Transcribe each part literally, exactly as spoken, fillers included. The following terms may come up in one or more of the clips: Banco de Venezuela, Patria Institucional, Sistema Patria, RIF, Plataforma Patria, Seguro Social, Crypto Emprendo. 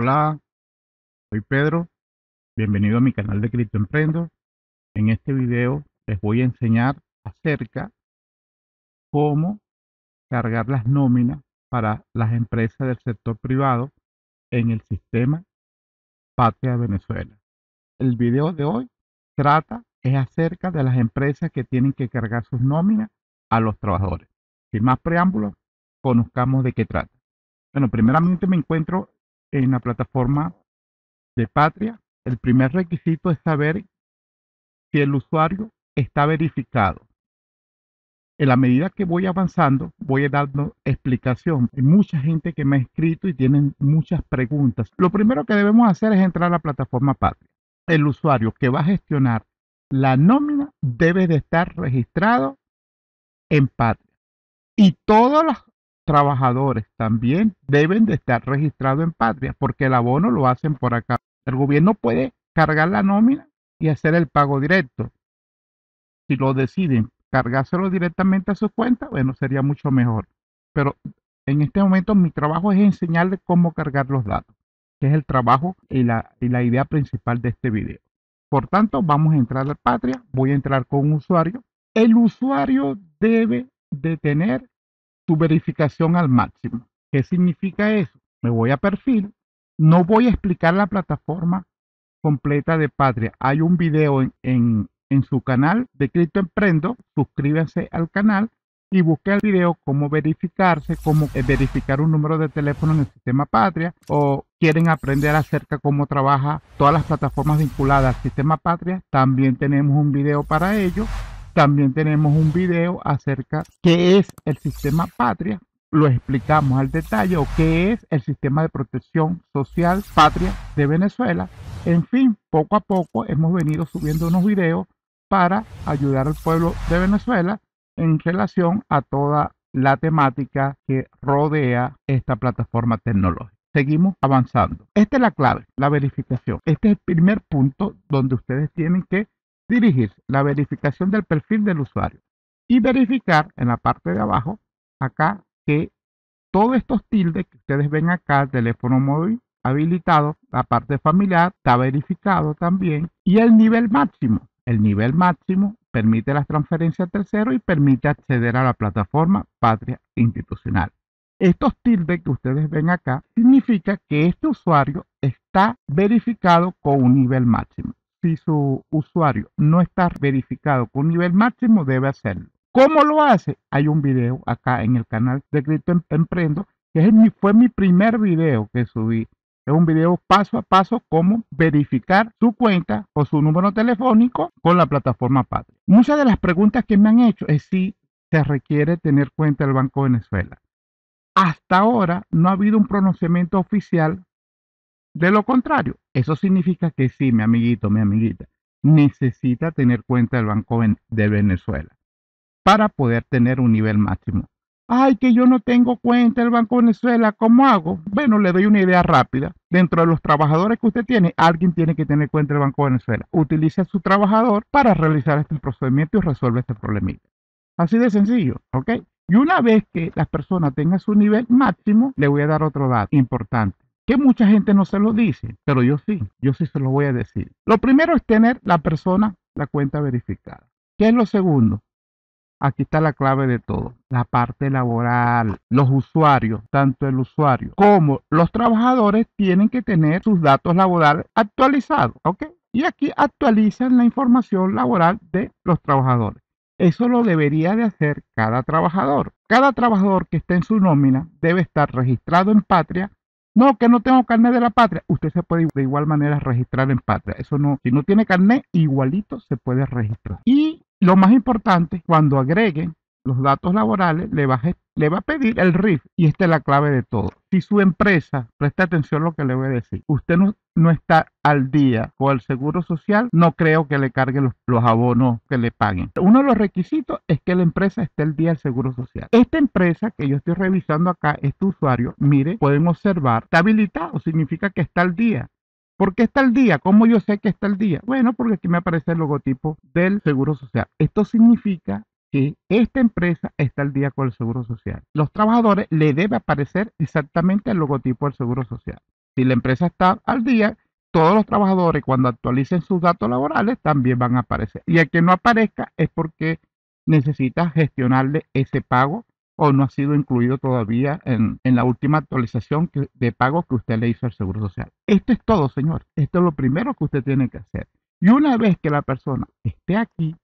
Hola, soy Pedro, bienvenido a mi canal de Crypto Emprendo. En este video les voy a enseñar acerca cómo cargar las nóminas para las empresas del sector privado en el sistema Patria de Venezuela. El video de hoy trata es acerca de las empresas que tienen que cargar sus nóminas a los trabajadores. Sin más preámbulos, conozcamos de qué trata. Bueno, primeramente me encuentro en la plataforma de Patria. El primer requisito es saber si el usuario está verificado. En la medida que voy avanzando, voy dando explicación. Hay mucha gente que me ha escrito y tienen muchas preguntas. Lo primero que debemos hacer es entrar a la plataforma Patria. El usuario que va a gestionar la nómina debe de estar registrado en Patria. Y todos los trabajadores también deben de estar registrados en Patria, porque el abono lo hacen por acá. El gobierno puede cargar la nómina y hacer el pago directo. Si lo deciden cargárselo directamente a su cuenta, bueno, sería mucho mejor. Pero en este momento mi trabajo es enseñarles cómo cargar los datos, que es el trabajo y la, y la idea principal de este video. Por tanto, vamos a entrar a Patria. Voy a entrar con un usuario. El usuario debe de tener su verificación al máximo. ¿Qué significa eso? Me voy a perfil. No voy a explicar la plataforma completa de Patria. Hay un video en, en en su canal de Crypto Emprendo. Suscríbanse al canal y busquen el video cómo verificarse, cómo verificar un número de teléfono en el sistema Patria, o quieren aprender acerca cómo trabaja todas las plataformas vinculadas al sistema Patria. También tenemos un video para ello. También tenemos un video acerca qué es el sistema Patria. Lo explicamos al detalle, o qué es el sistema de protección social Patria de Venezuela. En fin, poco a poco hemos venido subiendo unos videos para ayudar al pueblo de Venezuela en relación a toda la temática que rodea esta plataforma tecnológica. Seguimos avanzando. Esta es la clave, la verificación. Este es el primer punto donde ustedes tienen que dirigirse, la verificación del perfil del usuario. Y verificar en la parte de abajo, acá, que todos estos tildes que ustedes ven acá, el teléfono móvil habilitado, la parte familiar está verificado también, y el nivel máximo. El nivel máximo permite las transferencias a terceros y permite acceder a la plataforma Patria Institucional. Estos tildes que ustedes ven acá significa que este usuario está verificado con un nivel máximo. Si su usuario no está verificado con un nivel máximo, debe hacerlo. ¿Cómo lo hace? Hay un video acá en el canal de Crypto Emprendo, que es mi, fue mi primer video que subí. Es un video paso a paso cómo verificar su cuenta o su número telefónico con la plataforma Patria. Muchas de las preguntas que me han hecho es si se requiere tener cuenta del Banco de Venezuela. Hasta ahora no ha habido un pronunciamiento oficial de lo contrario. Eso significa que sí, mi amiguito, mi amiguita, necesita tener cuenta del Banco de Venezuela para poder tener un nivel máximo. Ay, que yo no tengo cuenta del Banco de Venezuela, ¿cómo hago? Bueno, le doy una idea rápida. Dentro de los trabajadores que usted tiene, alguien tiene que tener cuenta del Banco de Venezuela. Utilice a su trabajador para realizar este procedimiento y resuelve este problemita. Así de sencillo, ¿ok? Y una vez que las personas tengan su nivel máximo, le voy a dar otro dato importante, que mucha gente no se lo dice, pero yo sí, yo sí se lo voy a decir. Lo primero es tener la persona, la cuenta verificada. ¿Qué es lo segundo? Aquí está la clave de todo, la parte laboral. Los usuarios, tanto el usuario como los trabajadores, tienen que tener sus datos laborales actualizados, ¿ok? Y aquí actualizan la información laboral de los trabajadores. Eso lo debería de hacer cada trabajador. Cada trabajador que esté en su nómina debe estar registrado en Patria. No, que no tengo carnet de la Patria. Usted se puede de igual manera registrar en Patria. Eso no, si no tiene carnet, igualito se puede registrar. Y lo más importante, cuando agreguen los datos laborales, le va, a, le va a pedir el R I F, y esta es la clave de todo. Si su empresa, presta atención a lo que le voy a decir, usted no, no está al día con el Seguro Social, no creo que le carguen los, los abonos que le paguen. Uno de los requisitos es que la empresa esté al día del Seguro Social. Esta empresa que yo estoy revisando acá, este usuario, mire, pueden observar, está habilitado, significa que está al día. ¿Por qué está al día? ¿Cómo yo sé que está al día? Bueno, porque aquí me aparece el logotipo del Seguro Social. Esto significa que esta empresa está al día con el Seguro Social. Los trabajadores le debe aparecer exactamente el logotipo del Seguro Social. Si la empresa está al día, todos los trabajadores cuando actualicen sus datos laborales también van a aparecer. Y el que no aparezca es porque necesita gestionarle ese pago o no ha sido incluido todavía en, en la última actualización que, de pago que usted le hizo al Seguro Social. Esto es todo, señor. Esto es lo primero que usted tiene que hacer. Y una vez que la persona esté aquí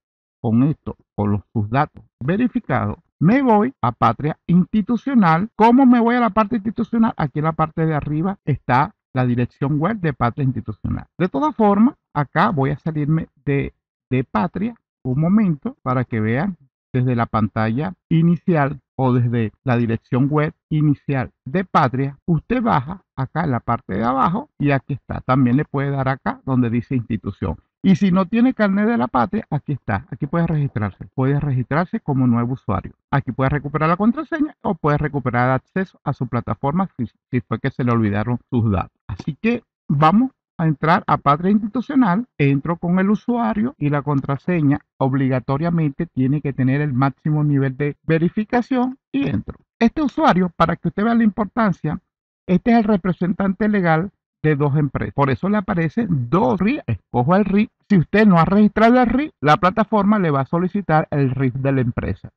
con esto o los, sus datos verificados, me voy a Patria Institucional. ¿Cómo me voy a la parte institucional? Aquí en la parte de arriba está la dirección web de Patria Institucional. De todas formas, acá voy a salirme de, de Patria un momento para que vean desde la pantalla inicial o desde la dirección web inicial de Patria. Usted baja acá en la parte de abajo y aquí está. También le puede dar acá donde dice institución. Y si no tiene carnet de la patria, aquí está. Aquí puedes registrarse. Puedes registrarse como nuevo usuario. Aquí puedes recuperar la contraseña o puedes recuperar acceso a su plataforma si, si fue que se le olvidaron sus datos. Así que vamos a entrar a Patria Institucional. Entro con el usuario y la contraseña obligatoriamente tiene que tener el máximo nivel de verificación y entro. Este usuario, para que usted vea la importancia, este es el representante legal de dos empresas. Por eso le aparecen dos R I F. Escojo el R I F. Si usted no ha registrado el R I F, la plataforma le va a solicitar el R I F de la empresa.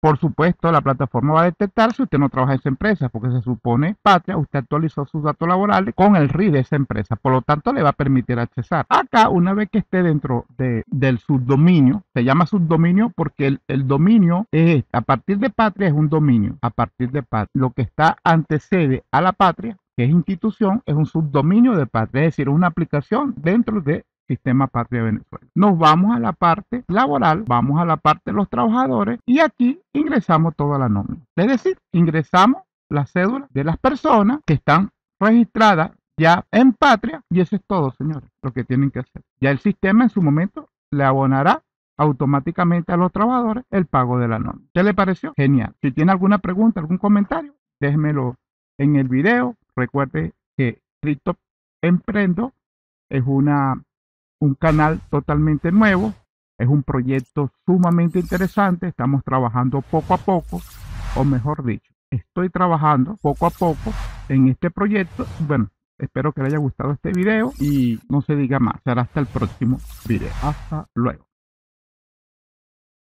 Por supuesto, la plataforma va a detectar si usted no trabaja en esa empresa, porque se supone, Patria, usted actualizó sus datos laborales con el R I F de esa empresa. Por lo tanto, le va a permitir accesar. Acá, una vez que esté dentro de, del subdominio, se llama subdominio porque el, el dominio es, a partir de Patria es un dominio. A partir de Patria, lo que está antecede a la Patria, que es institución, es un subdominio de Patria, es decir, una aplicación dentro del Sistema Patria de Venezuela. Nos vamos a la parte laboral, vamos a la parte de los trabajadores y aquí ingresamos toda la nómina. Es decir, ingresamos las cédulas de las personas que están registradas ya en Patria y eso es todo, señores, lo que tienen que hacer. Ya el sistema en su momento le abonará automáticamente a los trabajadores el pago de la nómina. ¿Qué le pareció? Genial. Si tiene alguna pregunta, algún comentario, déjemelo en el video. Recuerde que Crypto Emprendo es una, un canal totalmente nuevo, es un proyecto sumamente interesante, estamos trabajando poco a poco, o mejor dicho, estoy trabajando poco a poco en este proyecto. Bueno, espero que le haya gustado este video y no se diga más, será hasta el próximo video. Hasta luego.